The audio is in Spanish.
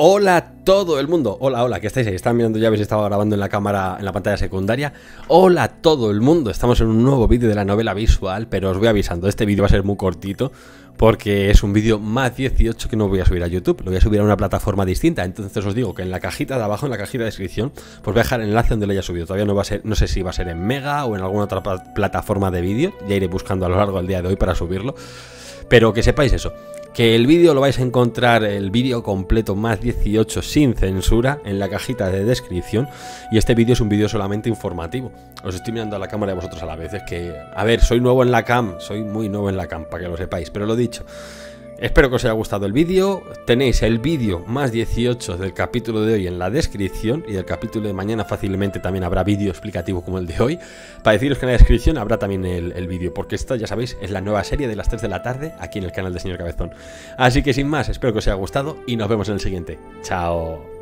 Hola a todo el mundo, hola, hola, que estáis ahí, están mirando, ya habéis estado grabando en la cámara, en la pantalla secundaria. Hola a todo el mundo, estamos en un nuevo vídeo de la novela visual, pero os voy avisando, este vídeo va a ser muy cortito, porque es un vídeo más 18 que no voy a subir a YouTube, lo voy a subir a una plataforma distinta. Entonces os digo que en la cajita de abajo, en la cajita de descripción, pues voy a dejar el enlace donde lo haya subido. Todavía no va a ser, no sé si va a ser en Mega o en alguna otra plataforma de vídeo, ya iré buscando a lo largo del día de hoy para subirlo. Pero que sepáis eso, que el vídeo lo vais a encontrar, el vídeo completo más 18 sin censura, en la cajita de descripción. Y este vídeo es un vídeo solamente informativo. Os estoy mirando a la cámara de vosotros a la vez. Es que, a ver, soy nuevo en la cam, soy muy nuevo en la cam, para que lo sepáis. Pero lo dicho, espero que os haya gustado el vídeo. Tenéis el vídeo más 18 del capítulo de hoy en la descripción, y del capítulo de mañana fácilmente también habrá vídeo explicativo como el de hoy. Para deciros que en la descripción habrá también el vídeo, porque esta, ya sabéis, es la nueva serie de las 3 de la tarde aquí en el canal del señor Cabezón. Así que sin más, espero que os haya gustado y nos vemos en el siguiente. Chao.